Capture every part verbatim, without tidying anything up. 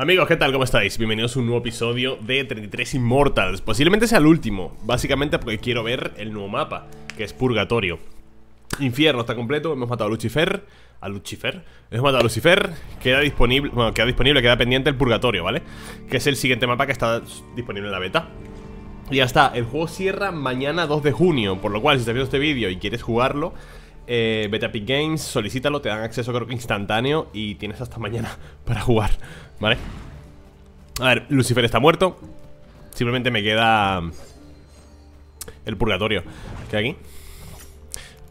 Amigos, ¿qué tal? ¿Cómo estáis? Bienvenidos a un nuevo episodio de treinta y tres Immortals. Posiblemente sea el último, básicamente porque quiero ver el nuevo mapa, que es Purgatorio. Infierno está completo, hemos matado a Lucifer. A Lucifer Hemos matado a Lucifer, queda disponible, bueno, queda disponible, queda pendiente el Purgatorio, ¿vale? Que es el siguiente mapa que está disponible en la beta. Y ya está, el juego cierra mañana dos de junio, por lo cual si estás viendo este vídeo y quieres jugarlo, Eh, vete a Peak Games, solicítalo, te dan acceso creo que instantáneo y tienes hasta mañana para jugar, ¿vale? A ver, Lucifer está muerto. Simplemente me queda el purgatorio, que hay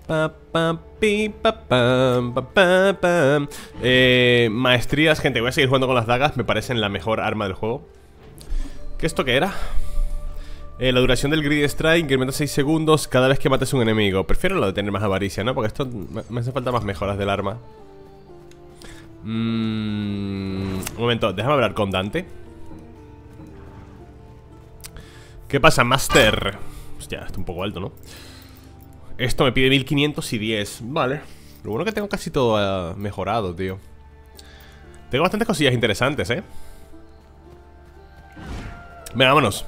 aquí. Eh, maestrías, gente, voy a seguir jugando con las dagas, me parecen la mejor arma del juego. ¿Qué esto qué era? Eh, la duración del Grid Strike incrementa seis segundos cada vez que mates un enemigo. Prefiero lo de tener más avaricia, ¿no? Porque esto me hace falta más mejoras del arma. Mm, un momento, déjame hablar con Dante. ¿Qué pasa, Master? Hostia, está un poco alto, ¿no? Esto me pide mil quinientos y diez. Vale. Lo bueno que tengo casi todo uh, mejorado, tío. Tengo bastantes cosillas interesantes, ¿eh? Venga, vámonos.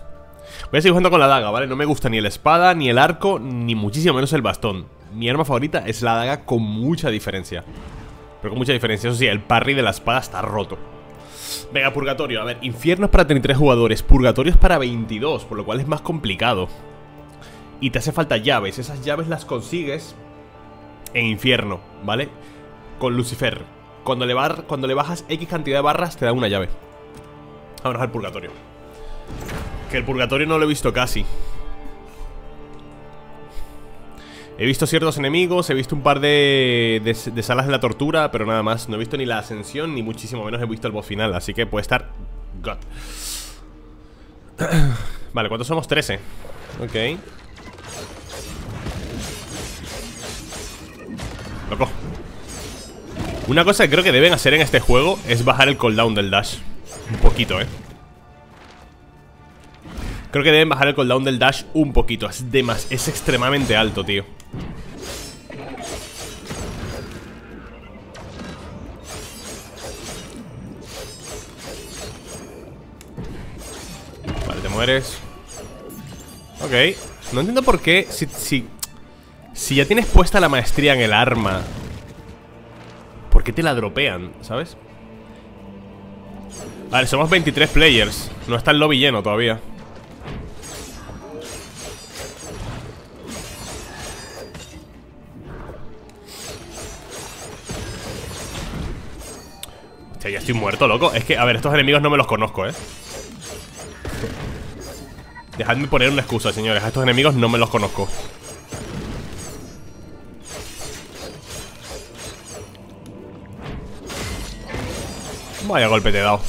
Voy a seguir jugando con la daga, ¿vale? No me gusta ni la espada, ni el arco, ni muchísimo menos el bastón. Mi arma favorita es la daga con mucha diferencia. Pero con mucha diferencia, eso sí, el parry de la espada está roto. Venga, Purgatorio, a ver, Infierno es para treinta y tres jugadores, Purgatorio es para veintidós, por lo cual es más complicado. Y te hace falta llaves, esas llaves las consigues en Infierno, ¿vale? Con Lucifer, cuando le, bar... cuando le bajas X cantidad de barras te da una llave. Vámonos al Purgatorio. Que el purgatorio no lo he visto casi. He visto ciertos enemigos, he visto un par de, de, de salas de la tortura, pero nada más. No he visto ni la ascensión, ni muchísimo menos he visto el boss final. Así que puede estar... God. Vale, ¿cuántos somos? trece. Ok. Loco. Una cosa que creo que deben hacer en este juego es bajar el cooldown del dash. Un poquito, eh Creo que deben bajar el cooldown del dash un poquito. Es de más, es extremadamente alto, tío. Vale, te mueres. Ok. No entiendo por qué si, si, si ya tienes puesta la maestría en el arma, ¿por qué te la dropean? ¿Sabes? Vale, somos veintitrés players. No está el lobby lleno todavía. Ya estoy muerto, loco. Es que, a ver, estos enemigos no me los conozco, ¿eh? Dejadme poner una excusa, señores. A estos enemigos no me los conozco. Vaya golpe te he dado.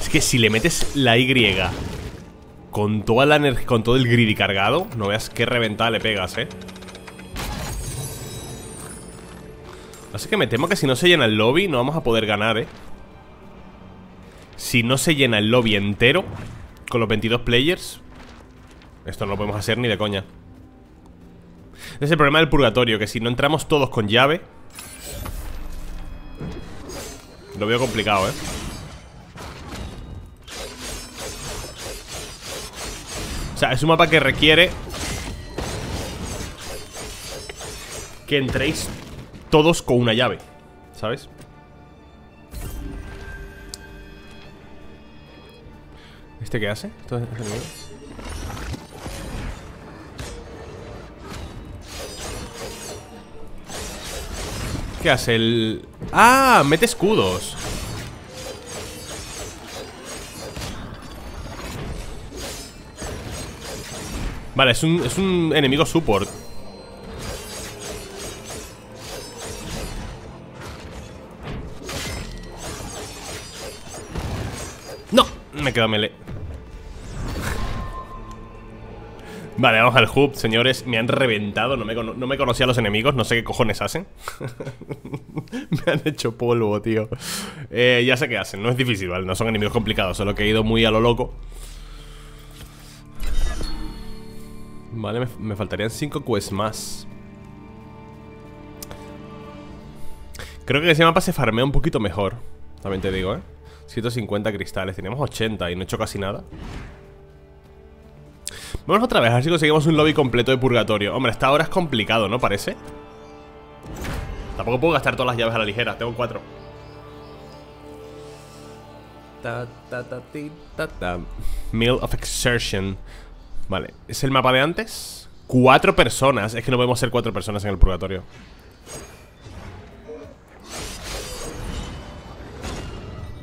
Es que si le metes la Y con toda la energía, con todo el greedy cargado, no veas qué reventada le pegas, ¿eh? Así que me temo que si no se llena el lobby no vamos a poder ganar, ¿eh? Si no se llena el lobby entero con los veintidós players, esto no lo podemos hacer ni de coña. Es el problema del purgatorio, que si no entramos todos con llave, lo veo complicado, ¿eh? O sea, es un mapa que requiere que entréis todos con una llave, ¿sabes? ¿Este qué hace? ¿Qué hace el...? ¡Ah! Mete escudos. Vale, es un, es un enemigo support. Me quedo melee. Vale, vamos al hub, señores. Me han reventado, no me, no me conocía a los enemigos. No sé qué cojones hacen. Me han hecho polvo, tío. eh, Ya sé qué hacen, no es difícil, ¿vale? No son enemigos complicados, solo que he ido muy a lo loco. Vale, me, me faltarían cinco quests más. Creo que ese mapa se farmea un poquito mejor, también te digo, ¿eh? ciento cincuenta cristales, teníamos ochenta y no he hecho casi nada. Vamos otra vez, a ver si conseguimos un lobby completo de Purgatorio. Hombre, hasta ahora es complicado, ¿no? Parece. Tampoco puedo gastar todas las llaves a la ligera, tengo cuatro. Ta, ta, ta, ti, ta, ta. Meal of Exertion. Vale, ¿es el mapa de antes? Cuatro personas, es que no podemos ser cuatro personas en el Purgatorio.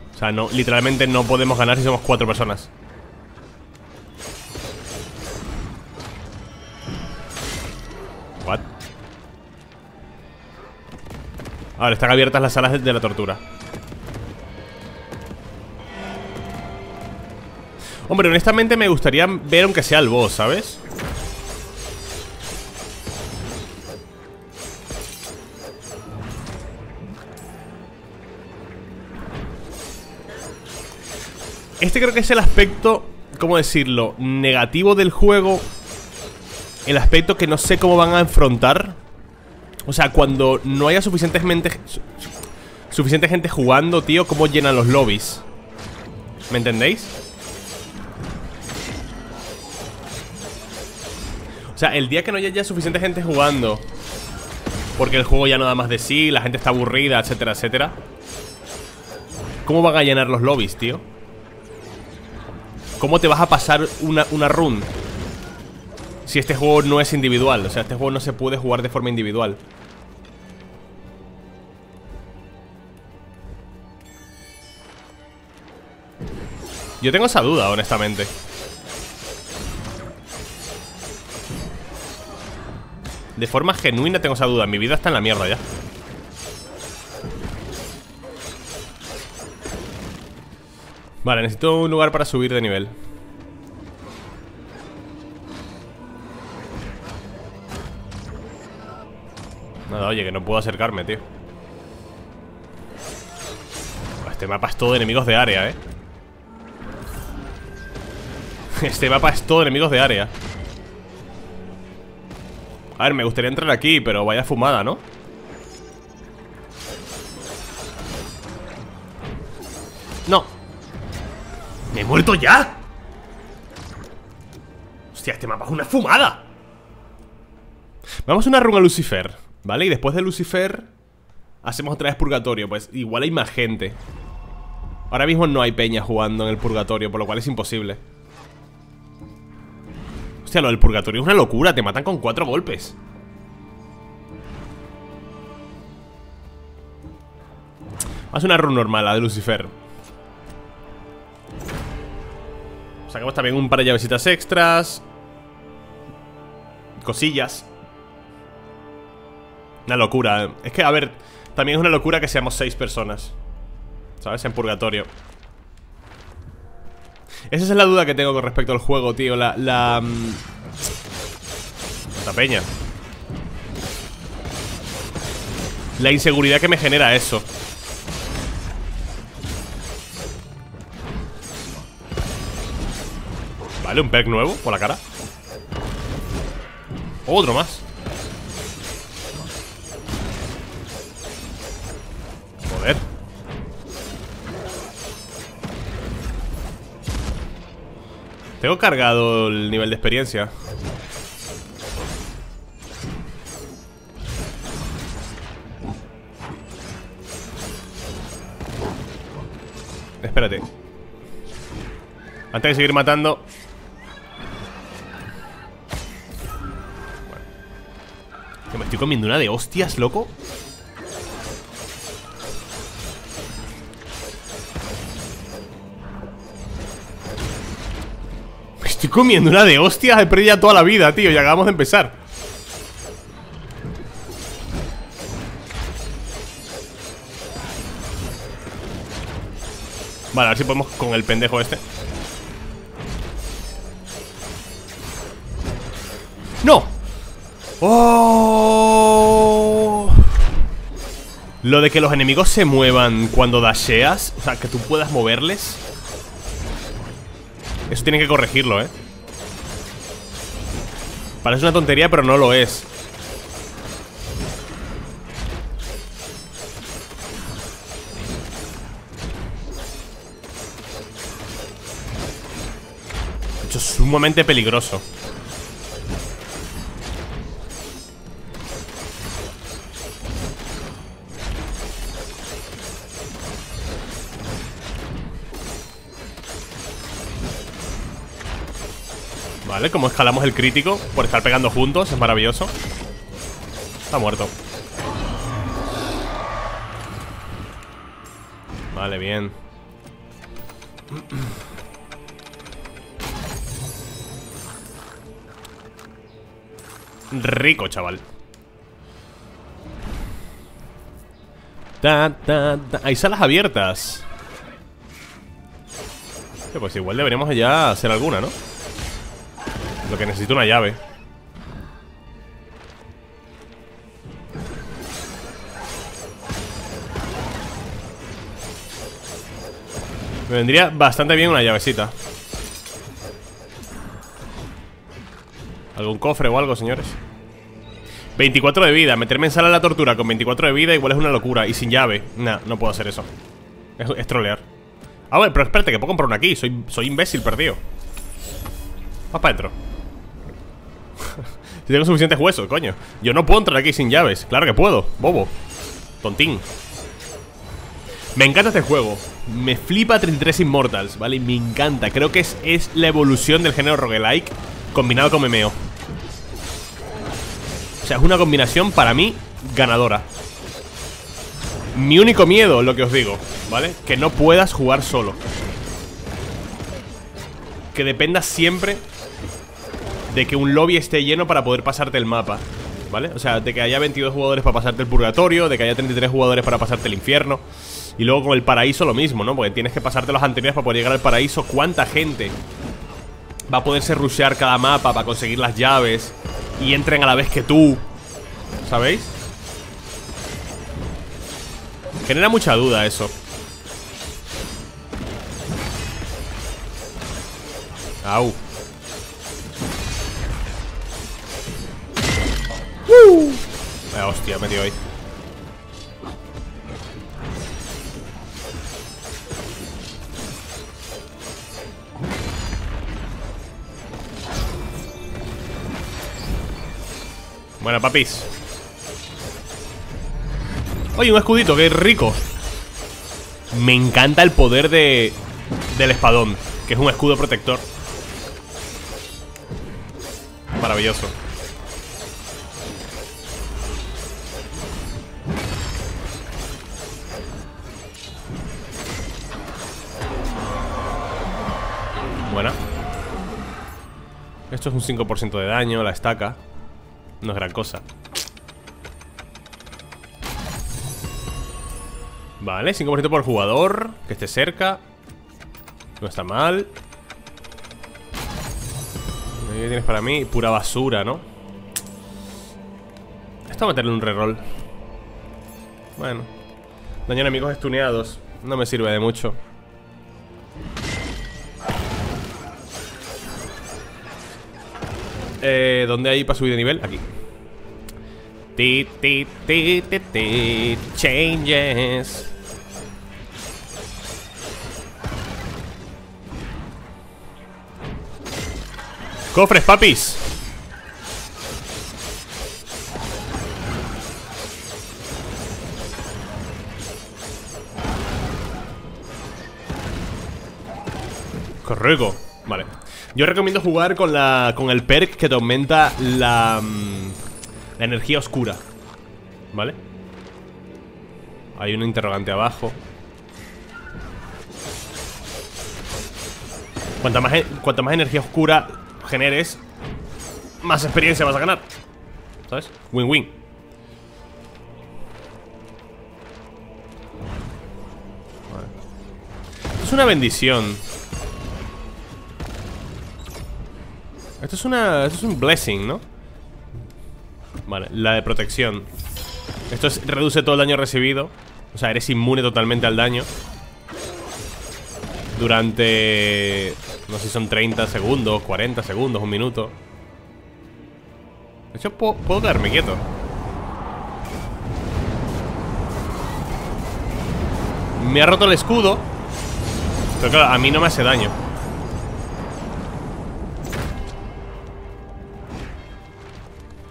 O sea, no, literalmente no podemos ganar si somos cuatro personas. What? Ahora están abiertas las salas de la tortura. Hombre, honestamente me gustaría ver aunque sea el boss, ¿sabes? Este creo que es el aspecto, ¿cómo decirlo?, negativo del juego. El aspecto que no sé cómo van a enfrentar. O sea, cuando no haya suficientes mentes, suficiente gente jugando, tío, ¿cómo llenan los lobbies? ¿Me entendéis? O sea, el día que no haya ya suficiente gente jugando, porque el juego ya no da más de sí, la gente está aburrida, etcétera, etcétera, ¿cómo van a llenar los lobbies, tío? ¿Cómo te vas a pasar una, una run? Si este juego no es individual. O sea, este juego no se puede jugar de forma individual. Yo tengo esa duda, honestamente. De forma genuina tengo esa duda. Mi vida está en la mierda ya. Vale, necesito un lugar para subir de nivel. Nada, oye, que no puedo acercarme, tío. Este mapa es todo de enemigos de área, eh. Este mapa es todo de enemigos de área. A ver, me gustaría entrar aquí, pero vaya fumada, ¿no? ¡No! ¡Me he muerto ya! ¡Hostia, este mapa es una fumada! Vamos a una run a Lucifer, ¿vale? Y después de Lucifer hacemos otra vez Purgatorio. Pues igual hay más gente. Ahora mismo no hay peña jugando en el Purgatorio, por lo cual es imposible. Hostia, lo del Purgatorio es una locura. Te matan con cuatro golpes. Haz una run normal, la de Lucifer. Sacamos también un par de llavecitas extras. Cosillas. Una locura. Es que, a ver, también es una locura que seamos seis personas, ¿sabes? En Purgatorio. Esa es la duda que tengo con respecto al juego, tío. La... La, la peña. La inseguridad que me genera eso. Vale, un perk nuevo por la cara. Otro más. Joder. Tengo cargado el nivel de experiencia. Espérate. Antes de seguir matando. Bueno. Que me estoy comiendo una de hostias, loco. Estoy comiendo una de hostias, he perdido ya toda la vida, tío. Y acabamos de empezar. Vale, a ver si podemos con el pendejo este. ¡No! ¡Oh! Lo de que los enemigos se muevan cuando dasheas, o sea, que tú puedas moverles, eso tienen que corregirlo, ¿eh? Parece una tontería, pero no lo es. Esto es sumamente peligroso. Vale, como escalamos el crítico por estar pegando juntos, es maravilloso. Está muerto. Vale, bien. Rico, chaval. Ta, ta, ta. Hay salas abiertas. Que pues igual deberíamos ya hacer alguna, ¿no? Lo que necesito una llave. Me vendría bastante bien una llavecita. ¿Algún cofre o algo, señores? veinticuatro de vida. Meterme en sala de la tortura con veinticuatro de vida igual es una locura. Y sin llave. Nah, no puedo hacer eso. Es, es trolear. Ah, bueno, pero espérate, que puedo comprar una aquí. Soy, soy imbécil perdido. Vas para adentro. Si tengo suficientes huesos, coño. Yo no puedo entrar aquí sin llaves. Claro que puedo, bobo. Tontín. Me encanta este juego. Me flipa treinta y tres Immortals, ¿vale? Me encanta. Creo que es, es la evolución del género roguelike combinado con M M O. O sea, es una combinación para mí ganadora. Mi único miedo, lo que os digo, ¿vale? Que no puedas jugar solo. Que dependas siempre de que un lobby esté lleno para poder pasarte el mapa, ¿vale? O sea, de que haya veintidós jugadores para pasarte el purgatorio, de que haya treinta y tres jugadores para pasarte el infierno. Y luego con el paraíso lo mismo, ¿no? Porque tienes que pasarte los anteriores para poder llegar al paraíso. ¿Cuánta gente va a poderse rushear cada mapa para conseguir las llaves y entren a la vez que tú? ¿Sabéis? Genera mucha duda eso. Au. Uh. Eh, hostia, me dio ahí. Bueno, papis. Oye, un escudito, qué rico. Me encanta el poder de del espadón, que es un escudo protector. Maravilloso. Buena. Esto es un cinco por ciento de daño, la estaca. No es gran cosa. Vale, cinco por ciento por jugador. Que esté cerca. No está mal. ¿Qué tienes para mí? Pura basura, ¿no? Esto va a meterle un reroll. Bueno. Daño a enemigos estuneados. No me sirve de mucho. Eh, ¿dónde hay para subir de nivel? Aquí. Ti, ti, ti, ti, ti. Changes. Cofres, papis. Correcto. Vale. Yo recomiendo jugar con la con el perk que te aumenta la la energía oscura. ¿Vale? Hay un interrogante abajo. Cuanta más cuanta más energía oscura generes, más experiencia vas a ganar, ¿sabes? Win-win. Vale. Es una bendición. Esto es una... Esto es un blessing, ¿no? Vale, la de protección. Esto es, reduce todo el daño recibido. O sea, eres inmune totalmente al daño durante... No sé si son treinta segundos, cuarenta segundos, un minuto. De hecho, puedo, puedo quedarme quieto. Me ha roto el escudo. Pero claro, a mí no me hace daño.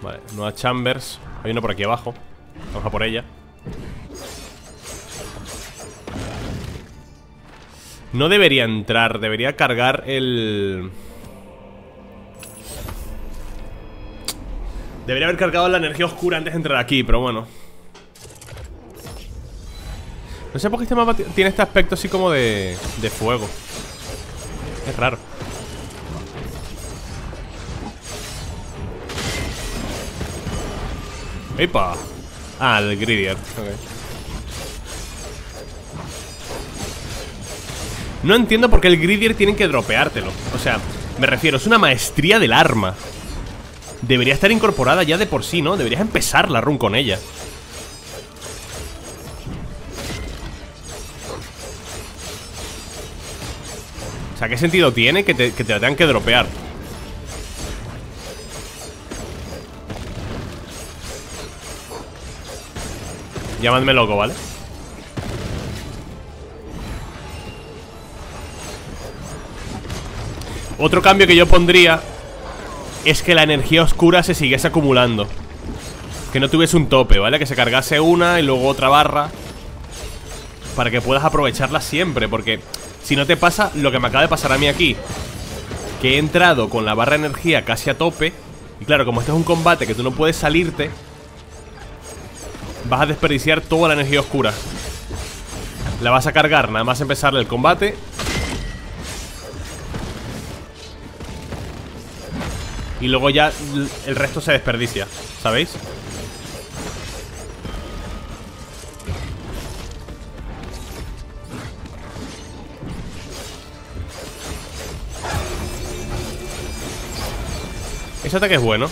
Vale, nueva Chambers. Hay una por aquí abajo. Vamos a por ella. No debería entrar. Debería cargar el... Debería haber cargado la energía oscura antes de entrar aquí, pero bueno. No sé por qué este mapa tiene este aspecto así como de, de fuego. Es raro. ¡Epa! Ah, el Gridier. Okay. No entiendo por qué el Gridier tienen que dropeártelo. O sea, me refiero, es una maestría del arma. Debería estar incorporada ya de por sí, ¿no? Deberías empezar la run con ella. O sea, ¿qué sentido tiene que te, que te la tengan que dropear? Llamadme loco, ¿vale? Otro cambio que yo pondría es que la energía oscura se siguiese acumulando. Que no tuviese un tope, ¿vale? Que se cargase una y luego otra barra, para que puedas aprovecharla siempre. Porque si no te pasa lo que me acaba de pasar a mí aquí, que he entrado con la barra de energía casi a tope. Y claro, como este es un combate que tú no puedes salirte, vas a desperdiciar toda la energía oscura. La vas a cargar nada más empezar el combate. Y luego ya el resto se desperdicia, ¿sabéis? Ese ataque es bueno.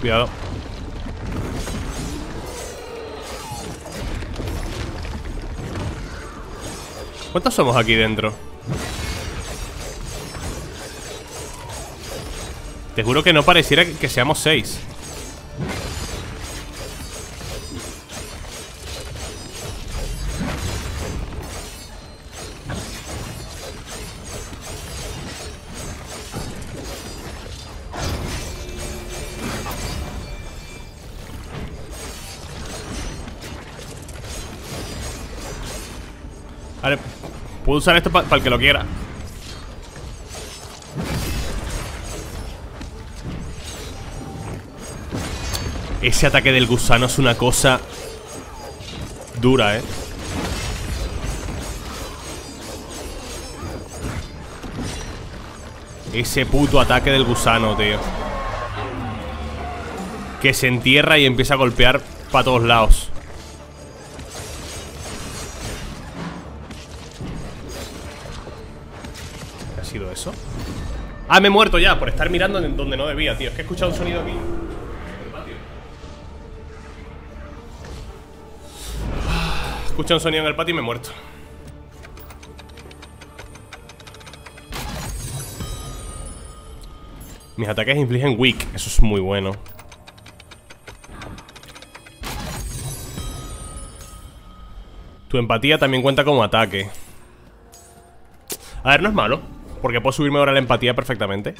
Cuidado. ¿Cuántos somos aquí dentro? Te juro que no pareciera que seamos seis. Puedo usar esto para pa el que lo quiera. Ese ataque del gusano es una cosa dura, eh. Ese puto ataque del gusano, tío. Que se entierra y empieza a golpear para todos lados. Eso. Ah, me he muerto ya por estar mirando en donde no debía, tío. Es que he escuchado un sonido aquí. He escuchado un sonido en el patio y me he muerto. Mis ataques infligen weak. Eso es muy bueno. Tu empatía también cuenta como ataque. A ver, no es malo, porque puedo subirme ahora la empatía perfectamente.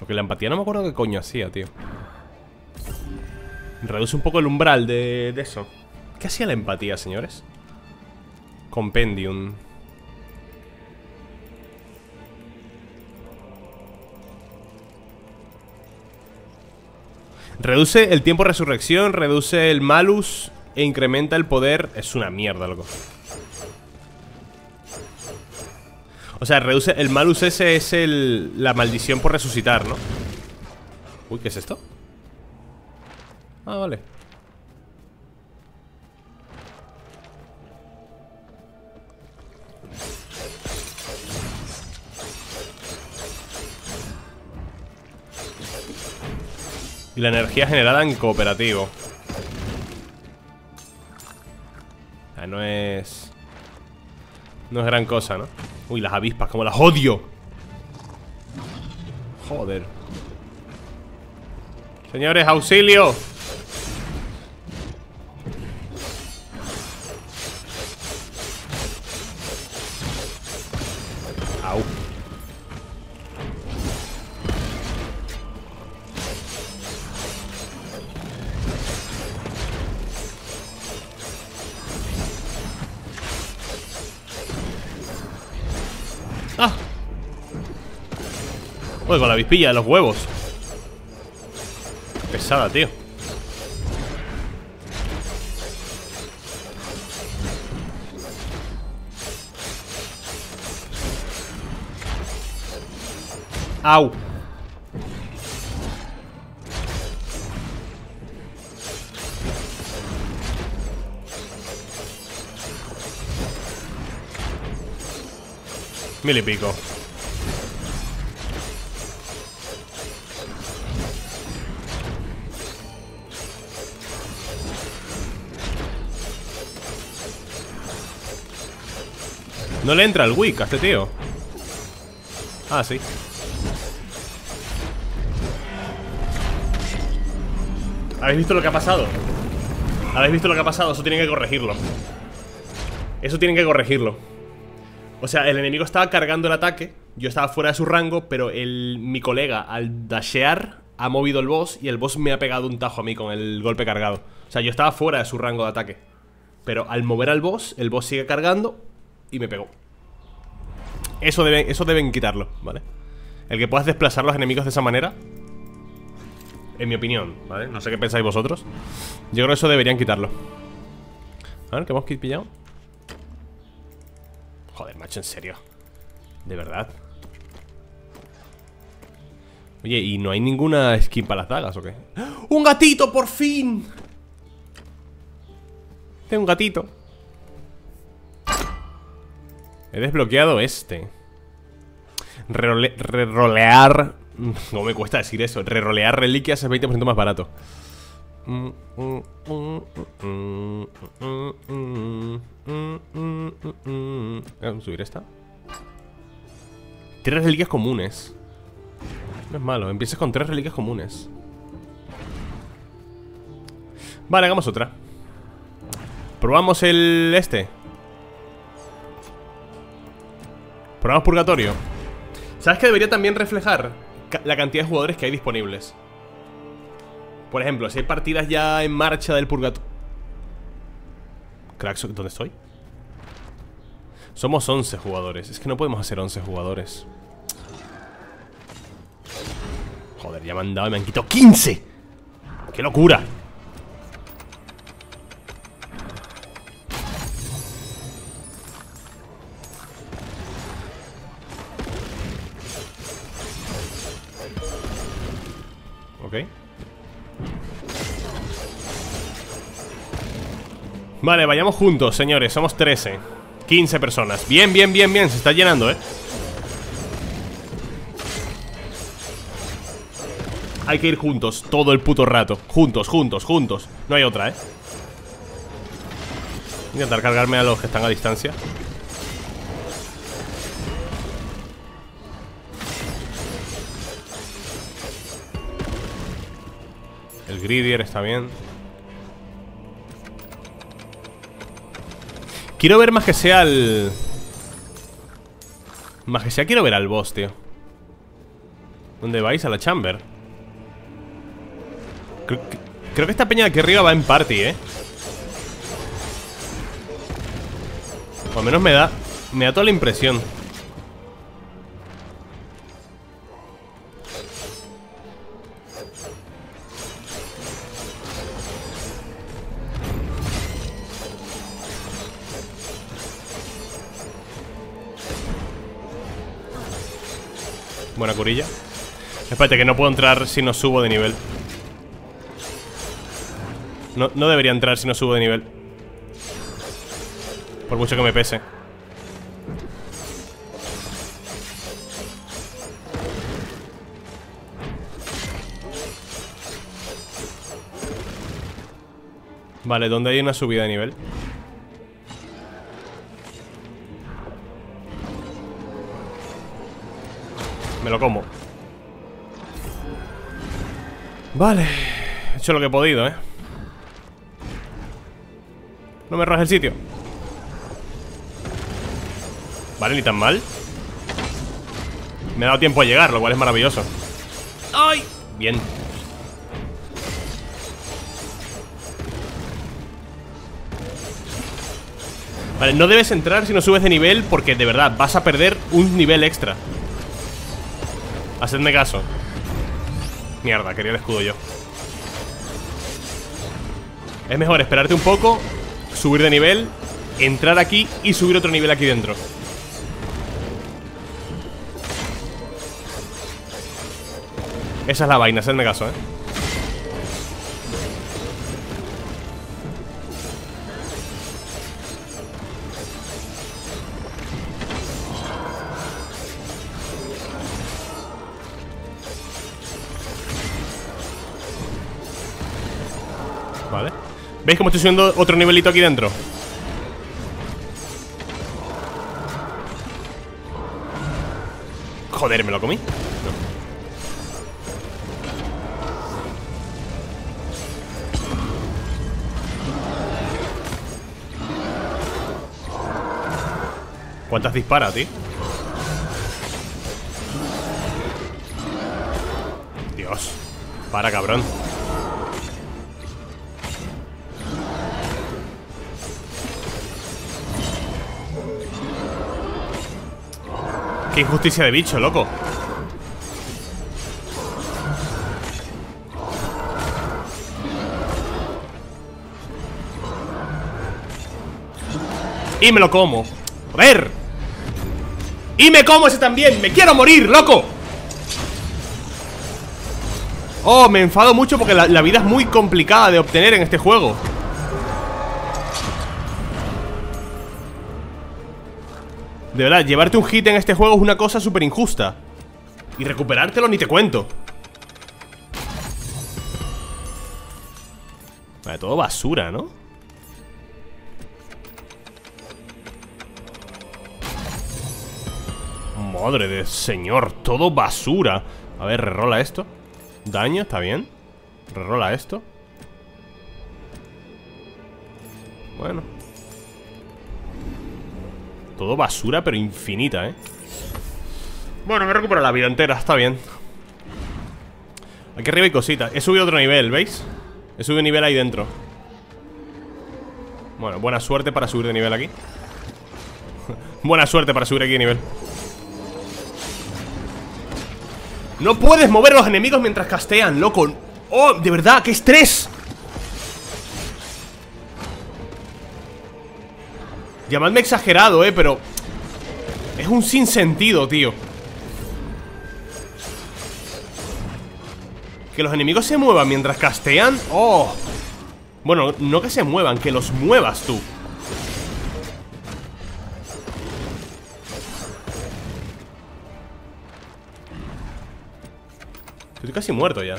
Porque la empatía no me acuerdo qué coño hacía, tío. Reduce un poco el umbral de, de eso. ¿Qué hacía la empatía, señores? Compendium. Reduce el tiempo de resurrección, reduce el malus e incrementa el poder. Es una mierda, loco. O sea, reduce el malus, ese es el, la maldición por resucitar, ¿no? Uy, ¿qué es esto? Ah, vale. Y la energía generada en cooperativo. Ah, no es... No es gran cosa, ¿no? Uy, las avispas, como las odio. Joder. Señores, auxilio. Au. Ah. Joder, con la avispilla de los huevos. Pesada, tío. Au. Mil y pico. No le entra el wick a este tío. Ah, sí. ¿Habéis visto lo que ha pasado? ¿Habéis visto lo que ha pasado? Eso tienen que corregirlo. Eso tienen que corregirlo. O sea, el enemigo estaba cargando el ataque. Yo estaba fuera de su rango, pero el, mi colega al dashear ha movido el boss y el boss me ha pegado un tajo a mí con el golpe cargado. O sea, yo estaba fuera de su rango de ataque, pero al mover al boss, el boss sigue cargando y me pegó. Eso deben, eso deben quitarlo, ¿vale? El que puedas desplazar a los enemigos de esa manera, en mi opinión, ¿vale? No sé qué pensáis vosotros. Yo creo que eso deberían quitarlo. A ver, ¿qué hemos pillado? Joder, macho, en serio. De verdad. Oye, ¿y no hay ninguna skin para las dagas o qué? ¡Un gatito, por fin! Tengo un gatito. He desbloqueado este. Rerole- rerolear. No me cuesta decir eso. Rerolear reliquias es veinte por ciento más barato. Vamos a subir esta. Tres reliquias comunes. No es malo. Empiezas con tres reliquias comunes. Vale, hagamos otra. Probamos el este. Probamos Purgatorio. ¿Sabes que debería también reflejar la cantidad de jugadores que hay disponibles? Por ejemplo, si hay partidas ya en marcha del Purgatorio. Cracks, ¿dónde estoy? Somos once jugadores. Es que no podemos hacer once jugadores. Joder, ya me han dado y me han quitado quince. ¡Qué locura! Vale, vayamos juntos, señores. Somos trece. quince personas. Bien, bien, bien, bien. Se está llenando, ¿eh? Hay que ir juntos todo el puto rato. Juntos, juntos, juntos. No hay otra, ¿eh? Voy a intentar cargarme a los que están a distancia. El gridier está bien. Quiero ver más que sea el... Más que sea quiero ver al boss, tío. ¿Dónde vais? A la chamber. Creo que, creo que esta peña de aquí arriba va en party, eh. O al menos me da... Me da toda la impresión. Buena curilla. Espérate, que no puedo entrar si no subo de nivel. No, no debería entrar si no subo de nivel. Por mucho que me pese. Vale, ¿dónde hay una subida de nivel? Me lo como. Vale, he hecho lo que he podido, eh. No me rajes el sitio. Vale, ni tan mal. Me ha dado tiempo a llegar, lo cual es maravilloso. ¡Ay! Bien. Vale, no debes entrar si no subes de nivel, porque de verdad vas a perder un nivel extra. Hacedme caso. Mierda, quería el escudo yo. Es mejor esperarte un poco, subir de nivel, entrar aquí y subir otro nivel aquí dentro. Esa es la vaina, hacedme caso, eh. Vale. ¿Veis cómo estoy subiendo otro nivelito aquí dentro? Joder, me lo comí. ¿Cuántas dispara, tío? Dios. Para, cabrón. Qué injusticia de bicho, loco. Y me lo como. ¡Joder! Y me como ese también, me quiero morir, loco. Oh, me enfado mucho porque la, la vida es muy complicada de obtener en este juego. De verdad, llevarte un hit en este juego es una cosa súper injusta. Y recuperártelo ni te cuento. Vale, todo basura, ¿no? Madre de señor, todo basura. A ver, rerola esto. Daño, está bien. Rerola esto. Bueno. Todo basura, pero infinita, eh. Bueno, me recupero la vida entera, está bien. Aquí arriba hay cositas. He subido otro nivel, ¿veis? He subido un nivel ahí dentro. Bueno, buena suerte para subir de nivel aquí. Buena suerte para subir aquí de nivel. No puedes mover a los enemigos mientras castean, loco. Oh, de verdad, qué estrés. Llamadme exagerado, eh, pero es un sinsentido, tío. Que los enemigos se muevan mientras castean. Oh. Bueno, no que se muevan, que los muevas tú. Estoy casi muerto ya.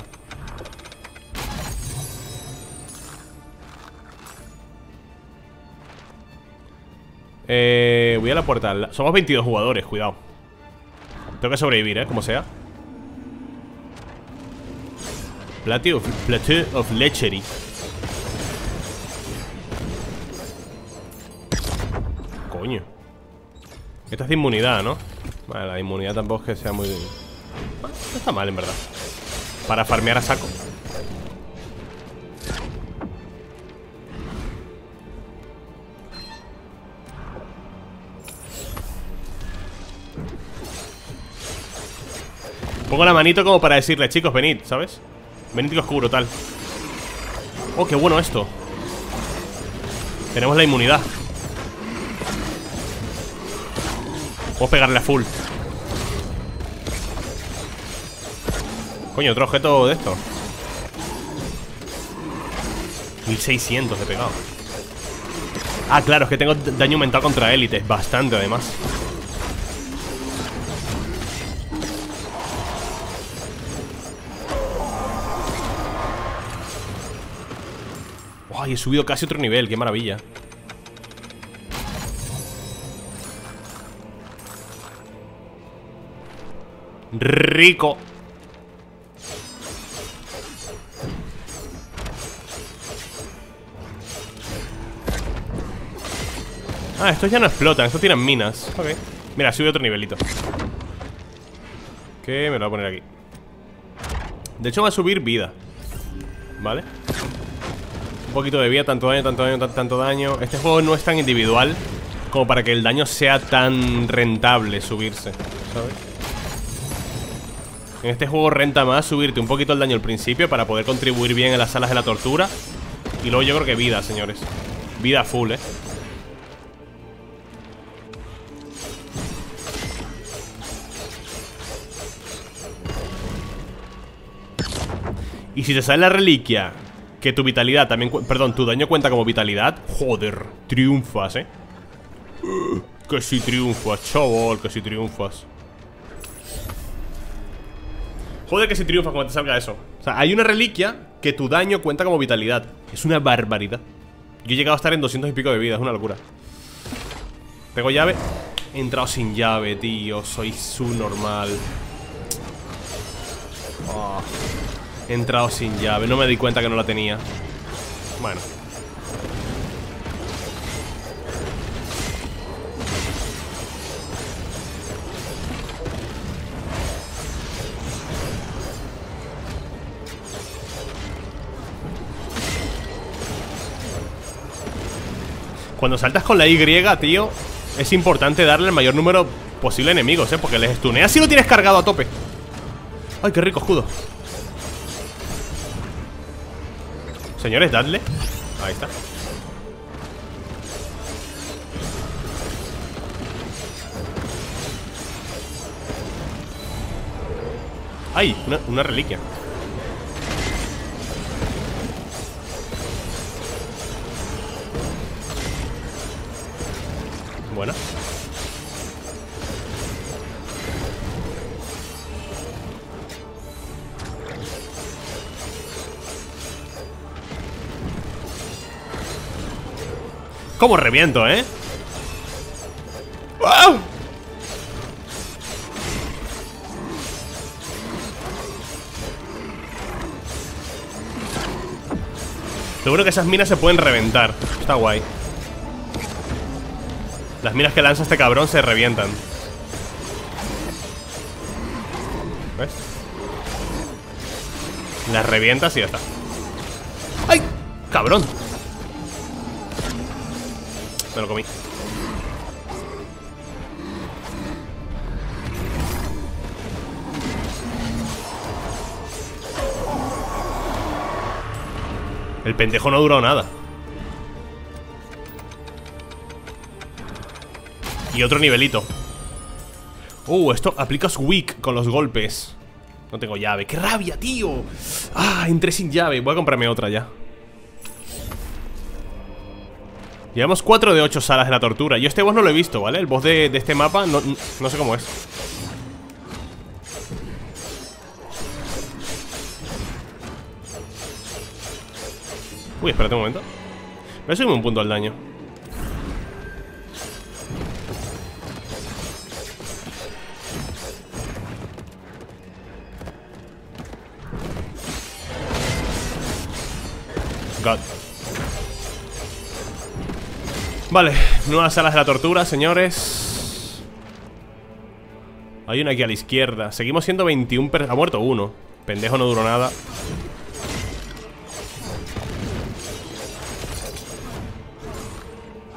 Eh, voy a la puerta. Somos veintidós jugadores, cuidado. Tengo que sobrevivir, eh, como sea. Plateau of, Plateau of Lechery. Coño. Esta es de inmunidad, ¿no? Vale, la inmunidad tampoco es que sea muy... No está mal, en verdad. Para farmear a saco. Pongo la manito como para decirle, chicos, venid, ¿sabes? Venid que os cubro, tal. Oh, qué bueno esto. Tenemos la inmunidad. Vamos a pegarle a full. Coño, otro objeto de estos. mil seiscientos de pegado. Ah, claro, es que tengo daño aumentado contra élites. Bastante, además. Ay, he subido casi otro nivel. Qué maravilla. Rico. Ah, estos ya no explotan, estos tiran minas. Ok. Mira, sube otro nivelito. Que me lo voy a poner aquí. De hecho va a subir vida. Vale. Un poquito de vida, tanto daño, tanto daño, tanto daño. Este juego no es tan individual como para que el daño sea tan rentable subirse, ¿sabes? En este juego renta más subirte un poquito el daño al principio para poder contribuir bien en las salas de la tortura. Y luego yo creo que vida, señores. Vida full, eh Y si te sale la reliquia, que tu vitalidad también... Perdón, tu daño cuenta como vitalidad. Joder, triunfas, eh Que si triunfas, chaval, que si triunfas. Joder, que si triunfas cuando te salga eso. O sea, hay una reliquia que tu daño cuenta como vitalidad. Es una barbaridad. Yo he llegado a estar en doscientos y pico de vida, es una locura. Tengo llave. He entrado sin llave, tío. Soy subnormal. Oh. He entrado sin llave, no me di cuenta que no la tenía. Bueno. Cuando saltas con la Y, tío, es importante darle el mayor número posible a enemigos, ¿eh? Porque les stuneas si lo tienes cargado a tope. Ay, qué rico escudo. Señores, dadle. Ahí está. Ay, una, una reliquia. Bueno. Como reviento, ¿eh? ¡Wow! Seguro que esas minas se pueden reventar. Está guay. Las minas que lanza este cabrón se revientan. ¿Ves? Las revientas y ya está. ¡Ay! ¡Cabrón! Me lo comí. El pendejo no ha durado nada. Y otro nivelito. Uh, esto aplicas weak con los golpes. No tengo llave. ¡Qué rabia, tío! Ah, entré sin llave. Voy a comprarme otra ya. Llevamos cuatro de ocho salas de la tortura. Yo este boss no lo he visto, ¿vale? El boss de, de este mapa no, no sé cómo es. Uy, espérate un momento. Me sube un punto al daño. God. Vale, nuevas salas de la tortura, señores. Hay una aquí a la izquierda. Seguimos siendo veintiuno per... Ha muerto uno. Pendejo no duró nada.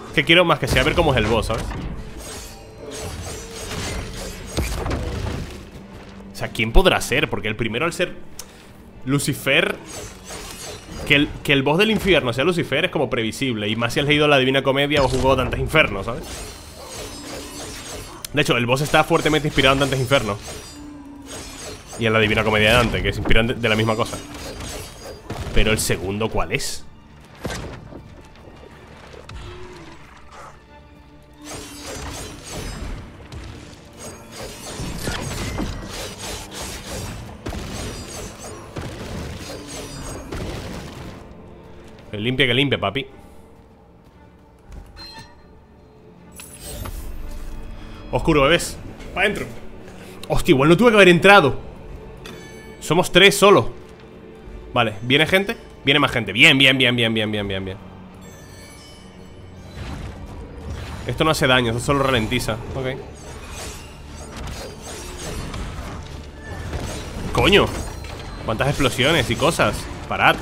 Es que quiero más que sea ver cómo es el boss, ¿sabes? O sea, ¿quién podrá ser? Porque el primero al ser Lucifer... Que el, que el boss del infierno sea Lucifer es como previsible. Y más si has leído la Divina Comedia o jugado Dante's Inferno, ¿sabes? De hecho, el boss está fuertemente inspirado en Dante's Inferno y en la Divina Comedia de Dante, que se inspiran de, de la misma cosa. Pero el segundo, ¿cuál es? Limpia que limpia, papi. Oscuro, bebés. Para adentro. Hostia, igual no tuve que haber entrado. Somos tres solo. Vale, ¿viene gente? Viene más gente. Bien, bien, bien, bien, bien, bien, bien, bien. Esto no hace daño, esto solo ralentiza. Ok. ¡Coño! ¿Cuántas explosiones y cosas? ¡Parad!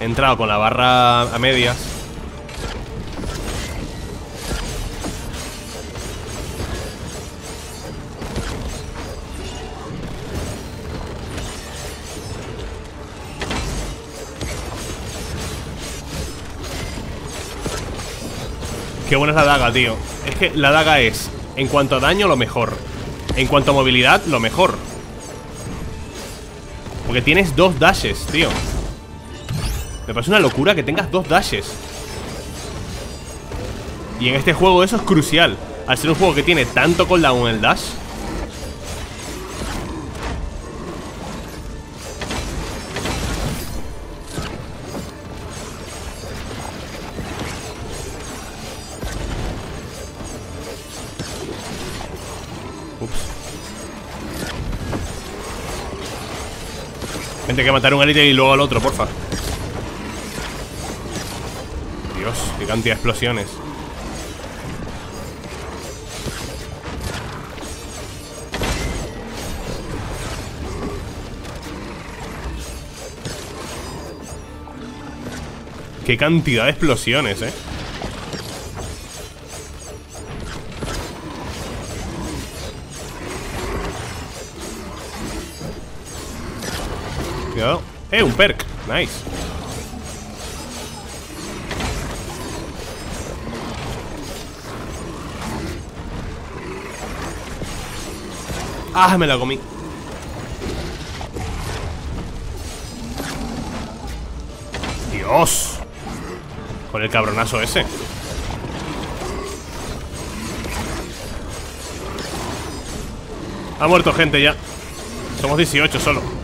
He entrado con la barra a medias. Qué buena es la daga, tío. Es que la daga es, en cuanto a daño, lo mejor. En cuanto a movilidad, lo mejor. Porque tienes dos dashes, tío. Me parece una locura que tengas dos dashes. Y en este juego eso es crucial. Al ser un juego que tiene tanto cooldown en el dash. Hay que matar un élite y luego al otro, porfa. Dios, qué cantidad de explosiones. Qué cantidad de explosiones, eh. Eh, un perk, nice. Ah, me la comí. Dios. Con el cabronazo ese. Ha muerto gente ya. Somos dieciocho solo.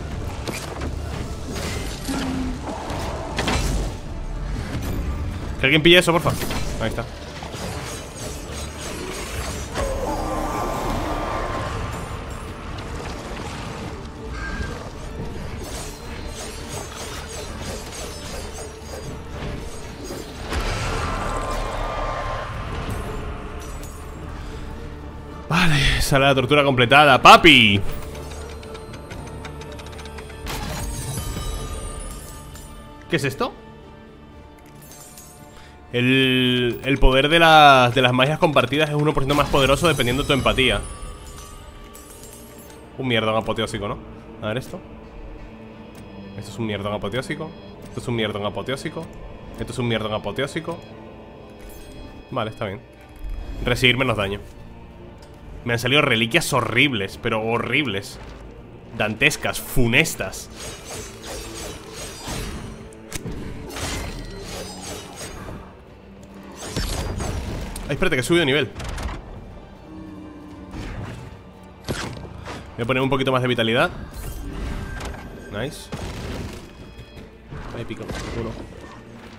Que alguien pille eso, por favor. Ahí está. Vale, sala de tortura completada. ¡Papi! ¿Qué es esto? El, el poder de las, de las magias compartidas es uno por ciento más poderoso dependiendo de tu empatía. Un mierdón apoteósico, ¿no? A ver esto. Esto es un mierdón apoteósico. Esto es un mierdón apoteósico. Esto es un mierdón apoteósico. Vale, está bien. Recibir menos daño. Me han salido reliquias horribles, pero horribles. Dantescas, funestas. Ay, espérate, que he subido de nivel. Voy a poner un poquito más de vitalidad. Nice. Épico, duro.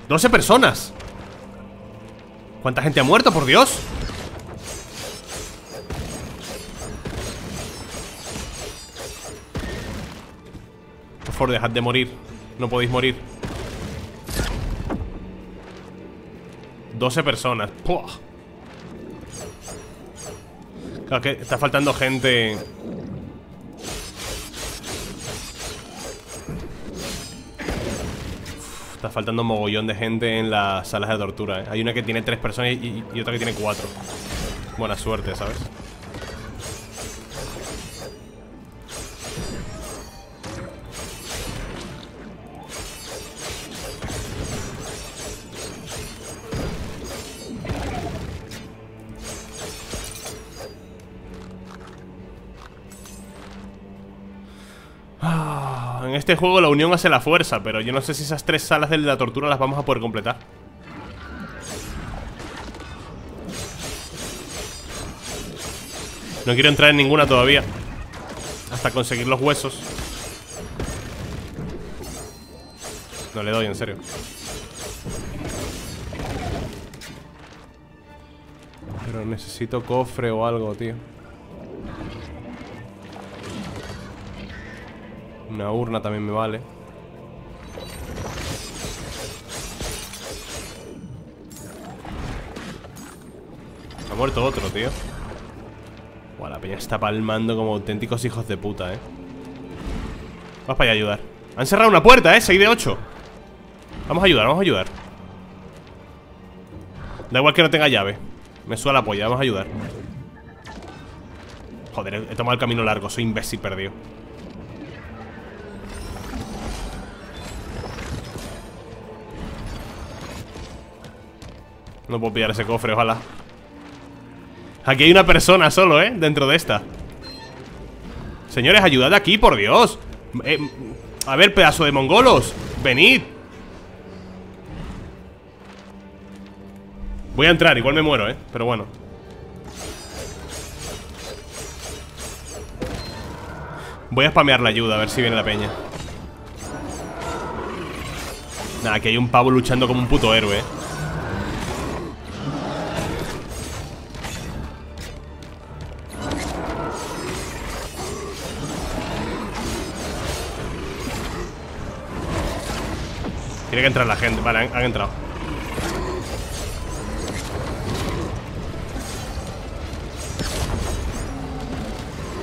¡doce personas! ¿Cuánta gente ha muerto, por Dios? Por favor, dejad de morir. No podéis morir. doce personas. ¡Puah! Claro que está faltando gente. Uf, está faltando un mogollón de gente en las salas de tortura, ¿eh? Hay una que tiene tres personas y, y otra que tiene cuatro. Buena suerte, ¿sabes? Este juego la unión hace la fuerza, pero yo no sé si esas tres salas de la tortura las vamos a poder completar. No quiero entrar en ninguna todavía hasta conseguir los huesos. No le doy, en serio. Pero necesito cofre o algo, tío. Una urna también me vale. Ha muerto otro, tío. Buah, la peña está palmando como auténticos hijos de puta, eh. Vas para allá a ayudar. Han cerrado una puerta, eh, seis de ocho. Vamos a ayudar, vamos a ayudar. Da igual que no tenga llave. Me suda la polla, vamos a ayudar. Joder, he tomado el camino largo, soy imbécil perdido. No puedo pillar ese cofre, ojalá. Aquí hay una persona solo, ¿eh? Dentro de esta. Señores, ayudad aquí, por Dios. eh, A ver, pedazo de mongolos. Venid. Voy a entrar, igual me muero, ¿eh? Pero bueno. Voy a spamear la ayuda, a ver si viene la peña. Nada, aquí hay un pavo luchando como un puto héroe, ¿eh? Tiene que entrar la gente. Vale, han, han entrado.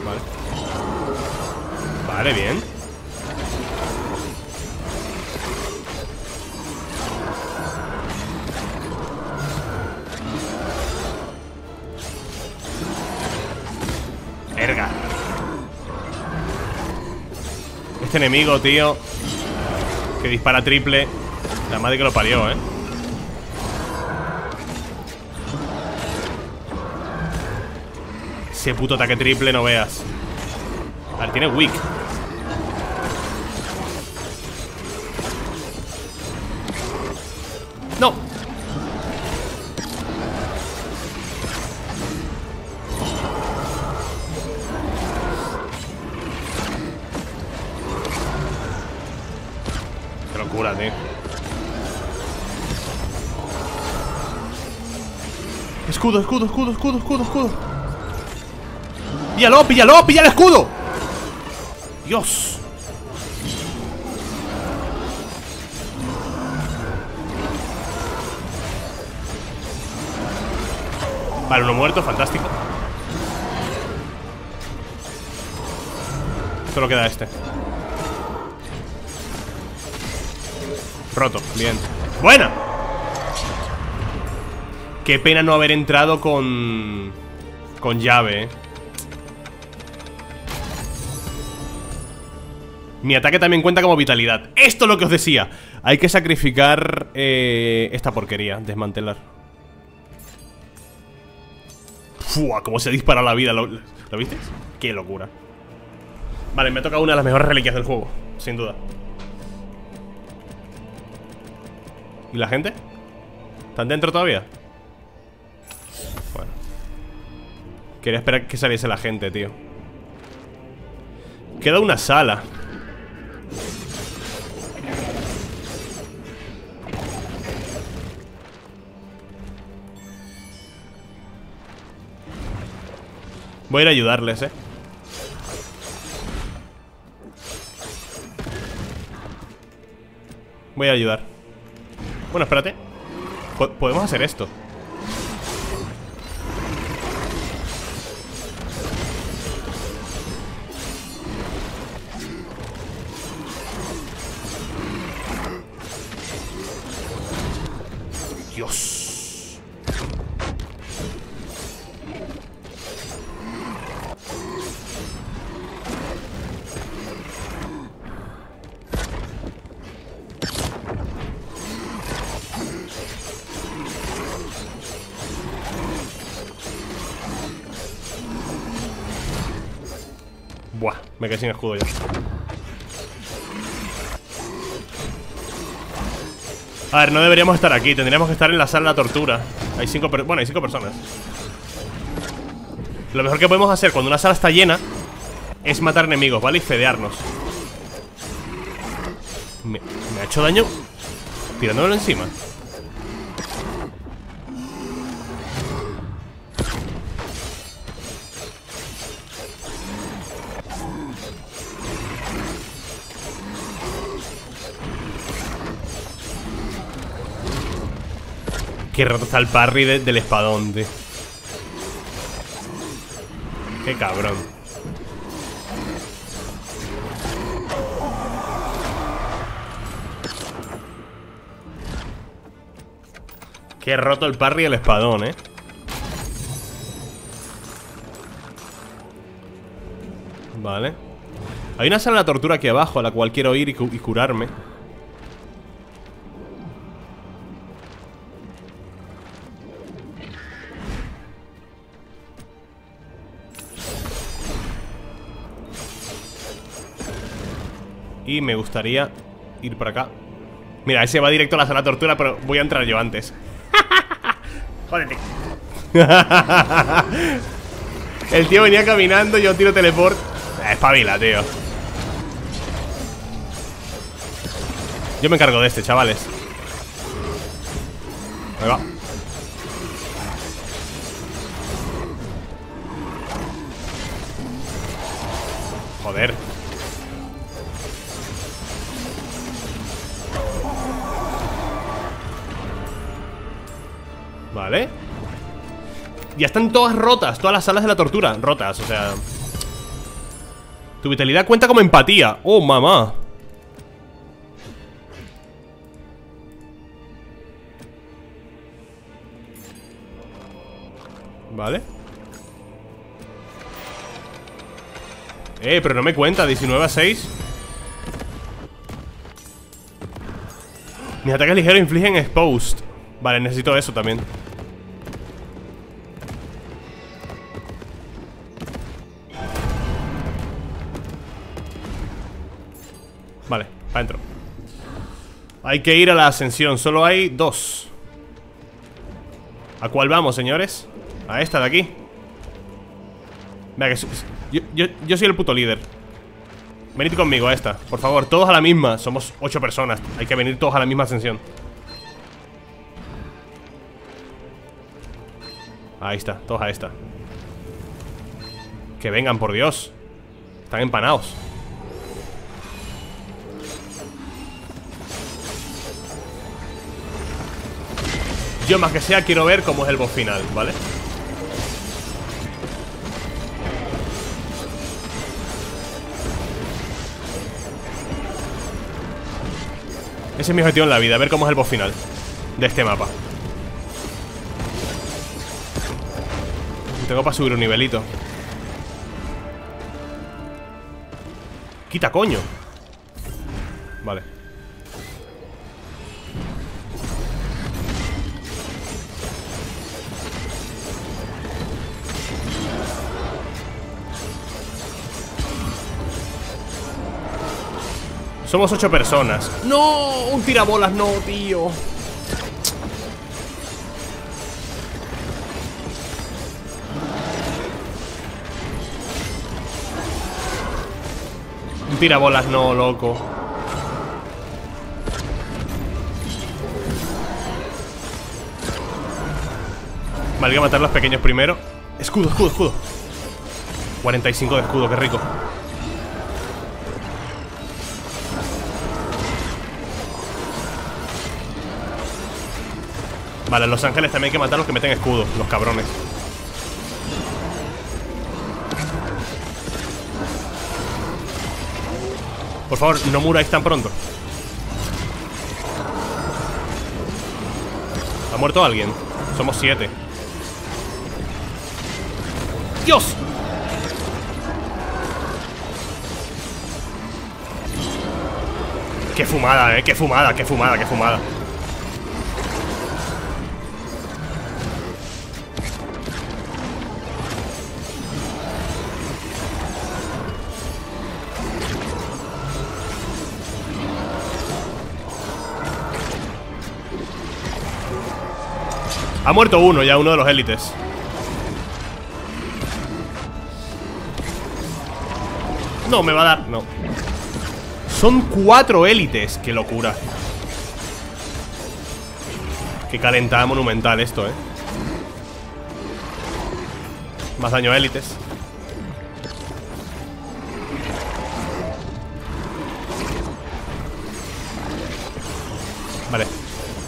Vale. Vale, bien. Erga. Este enemigo, tío, que dispara triple. La madre que lo parió, ¿eh? Ese puto ataque triple, no veas. A ver, tiene wick. ¡No! Qué locura, tío. Escudo, escudo, escudo, escudo, escudo, escudo. Píllalo, píllalo, píllalo, escudo. Dios. Vale, uno muerto, fantástico. Solo queda este. Roto, bien. Buena. Qué pena no haber entrado con... con llave, eh. Mi ataque también cuenta como vitalidad. Esto es lo que os decía. Hay que sacrificar eh, esta porquería. Desmantelar. Fua, cómo se dispara la vida. ¿Lo, ¿lo viste? Qué locura. Vale, me ha tocado una de las mejores reliquias del juego, sin duda. ¿Y la gente? ¿Están dentro todavía? Quería esperar que saliese la gente, tío. Queda una sala. Voy a ir a ayudarles, eh. Voy a ayudar. Bueno, espérate. Podemos hacer esto. Me quedé sin escudo ya. A ver, no deberíamos estar aquí. Tendríamos que estar en la sala de la tortura. Hay cinco personas. Bueno, hay cinco personas. Lo mejor que podemos hacer cuando una sala está llena es matar enemigos, ¿vale? Y fedearnos. Me, me ha hecho daño tirándomelo encima. Qué rato está el parry de, del espadón, tío. Qué cabrón. Qué roto el parry y el espadón, eh. Vale. Hay una sala de tortura aquí abajo a la cual quiero ir y, cu y curarme. Y me gustaría ir para acá. Mira, ese va directo a la sala de tortura, pero voy a entrar yo antes. Jódete. El tío venía caminando y yo tiro teleport. Espabila, tío. Yo me encargo de este, chavales. Ahí va. Joder. Vale. Ya están todas rotas, todas las salas de la tortura rotas, o sea. Tu vitalidad cuenta como empatía. Oh, mamá. Vale. Eh, pero no me cuenta, diecinueve a seis. Mis ataques ligeros infligen exposed. Vale, necesito eso también. Vale, adentro. Hay que ir a la ascensión, solo hay dos. ¿A cuál vamos, señores? A esta de aquí. Venga, que yo, yo, yo soy el puto líder. Venid conmigo a esta, por favor, todos a la misma. Somos ocho personas, hay que venir todos a la misma ascensión. Ahí está, todos a esta. Que vengan, por Dios. Están empanados. Yo más que sea quiero ver cómo es el boss final, ¿vale? Ese es mi objetivo en la vida, ver cómo es el boss final de este mapa. Tengo para subir un nivelito. Quita, coño. Vale. Somos ocho personas. ¡No! Un tirabolas, no, tío. Un tirabolas, no, loco. Vale, hay que matar a los pequeños primero. Escudo, escudo, escudo. cuarenta y cinco de escudo, qué rico. Vale, los ángeles también hay que matar a los que meten escudo, los cabrones. Por favor, no muráis tan pronto. ¿Ha muerto alguien? Somos siete. ¡Dios! ¡Qué fumada, eh! ¡Qué fumada, qué fumada, qué fumada! Ha muerto uno ya, uno de los élites. No, me va a dar, no. Son cuatro élites, qué locura. Qué calentada monumental esto, eh. Más daño a élites. Vale,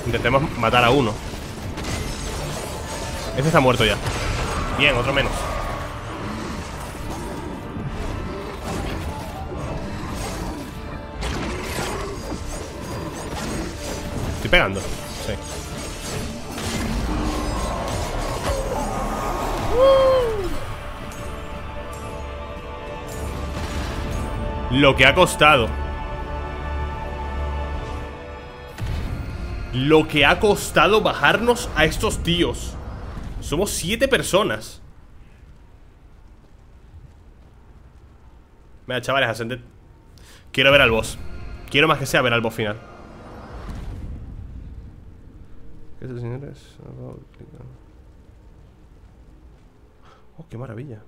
intentemos matar a uno. Este está muerto ya. Bien, otro menos. pegando. Sí. Lo que ha costado. Lo que ha costado bajarnos a estos tíos. Somos siete personas. Mira, chavales, ascended. Quiero ver al boss. Quiero más que sea ver al boss final. Estos señores... Oh, qué maravilla.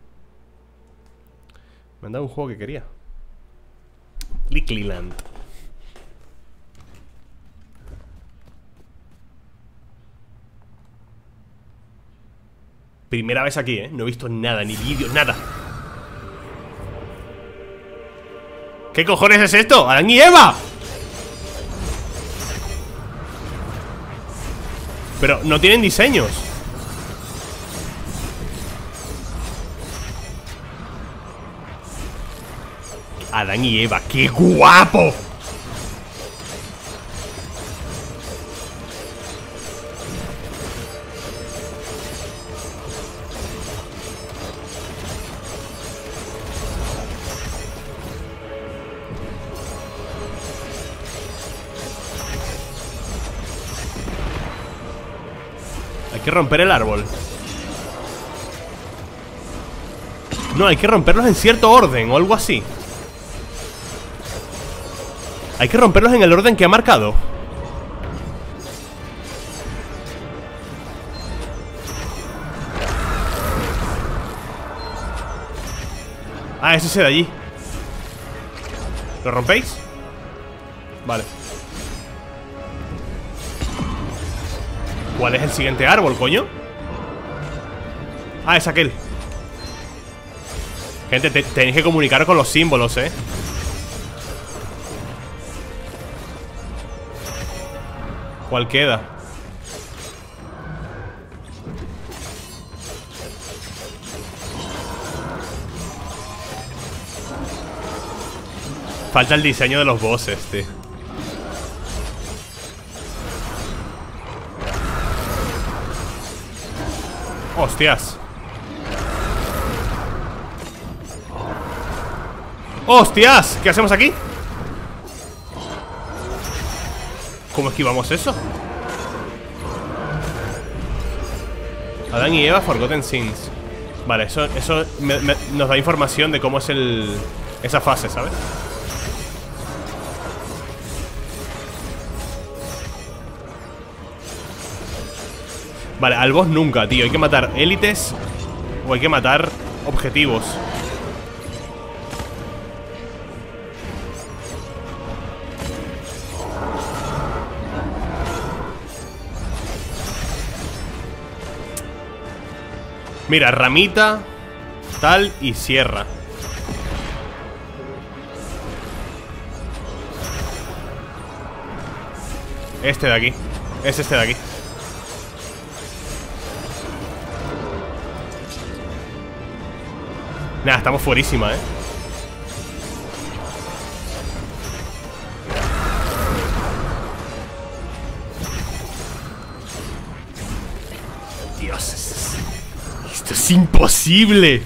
Me han dado un juego que quería. Lickland. Primera vez aquí, ¿eh? No he visto nada, ni vídeos, nada. ¿Qué cojones es esto? ¡Adán y Eva! Pero no tienen diseños. Adán y Eva, ¡qué guapo! Hay que romper el árbol. No, hay que romperlos en cierto orden o algo así. Hay que romperlos en el orden que ha marcado. Ah, es ese de allí. ¿Lo rompéis? Vale. ¿Cuál es el siguiente árbol, coño? Ah, es aquel. Gente, te, tenéis que comunicar con los símbolos, eh. ¿Cuál queda? Falta el diseño de los bosses, tío. ¡Hostias! ¡Hostias! ¿Qué hacemos aquí? ¿Cómo esquivamos eso? Adán y Eva, Forgotten Sins. Vale, eso, eso me, me, nos da información de cómo es el... esa fase, ¿sabes? Vale, al boss nunca, tío. Hay que matar élites o hay que matar objetivos. Mira, ramita, tal y sierra. Este de aquí. Es este de aquí. Nah, estamos fuerísima, eh. ¡Es imposible!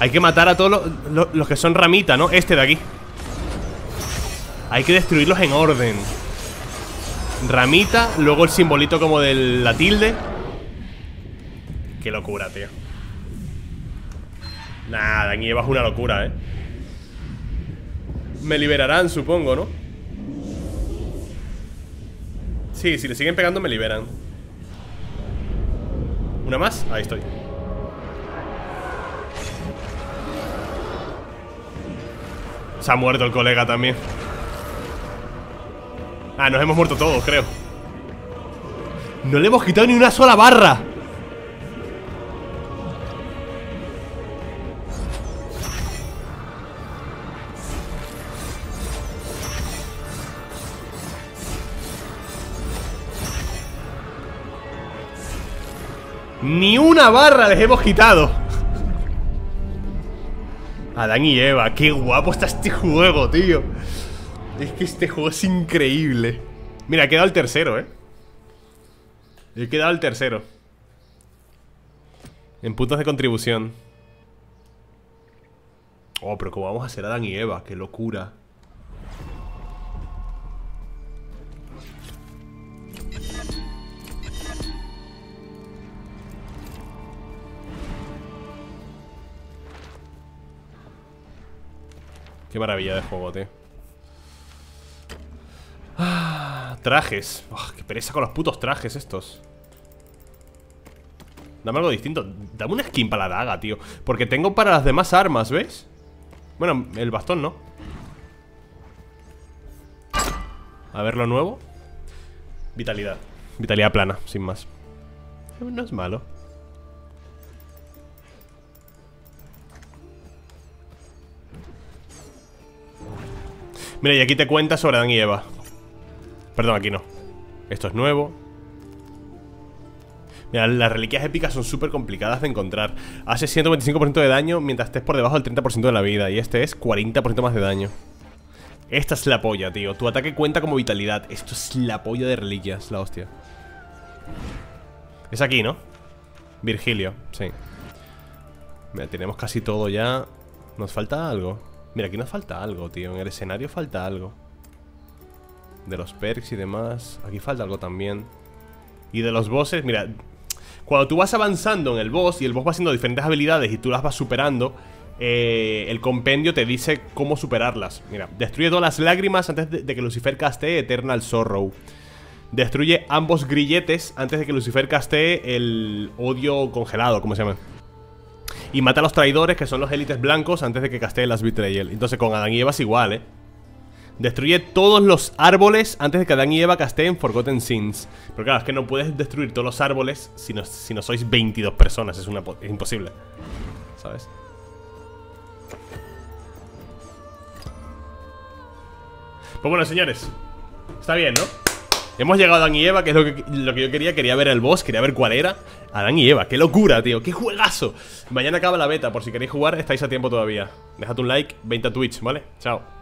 Hay que matar a todos los, los, los que son ramita, ¿no? Este de aquí. Hay que destruirlos en orden. Ramita, luego el simbolito como de la tilde. ¡Qué locura, tío! Nada, aquí llevas una locura, ¿eh? Me liberarán, supongo, ¿no? Sí, si le siguen pegando me liberan. ¿Una más? Ahí estoy. Se ha muerto el colega también. Ah, nos hemos muerto todos, creo. No le hemos quitado ni una sola barra. ¡Ni una barra les hemos quitado! Adán y Eva. Qué guapo está este juego, tío. Es que este juego es increíble. Mira, he quedado el tercero, eh. He quedado el tercero en puntos de contribución. Oh, pero ¿cómo vamos a hacer Adán y Eva? Qué locura. Qué maravilla de juego, tío. Ah, trajes. Uf, qué pereza con los putos trajes estos. Dame algo distinto. Dame una skin para la daga, tío. Porque tengo para las demás armas, ¿ves? Bueno, el bastón no. A ver lo nuevo. Vitalidad. Vitalidad plana, sin más. No es malo. Mira, y aquí te cuenta sobre Adán y Eva. Perdón, aquí no. Esto es nuevo. Mira, las reliquias épicas son súper complicadas de encontrar. Hace ciento veinticinco por ciento de daño mientras estés por debajo del treinta por ciento de la vida. Y este es cuarenta por ciento más de daño. Esta es la polla, tío. Tu ataque cuenta como vitalidad. Esto es la polla de reliquias, la hostia. Es aquí, ¿no? Virgilio, sí. Mira, tenemos casi todo ya. Nos falta algo. Mira, aquí nos falta algo, tío. En el escenario falta algo. De los perks y demás. Aquí falta algo también. Y de los bosses, mira. Cuando tú vas avanzando en el boss y el boss va haciendo diferentes habilidades y tú las vas superando, eh, el compendio te dice cómo superarlas. Mira, destruye todas las lágrimas antes de, de que Lucifer castee Eternal Sorrow. Destruye ambos grilletes antes de que Lucifer castee el odio congelado, ¿cómo se llama? Y mata a los traidores, que son los élites blancos, antes de que castee las Betrayal. Entonces con Adán y Eva es igual, eh. Destruye todos los árboles antes de que Adán y Eva casteen Forgotten Sins. Pero claro, es que no puedes destruir todos los árboles si no, si no sois veintidós personas. Es, una, es imposible, ¿sabes? Pues bueno, señores, está bien, ¿no? Hemos llegado a Adán y Eva, que es lo que, lo que yo quería. Quería ver el boss, quería ver cuál era. Adán y Eva, qué locura, tío, qué juegazo. Mañana acaba la beta, por si queréis jugar, estáis a tiempo todavía. Dejad un like, vente a Twitch, ¿vale? Chao.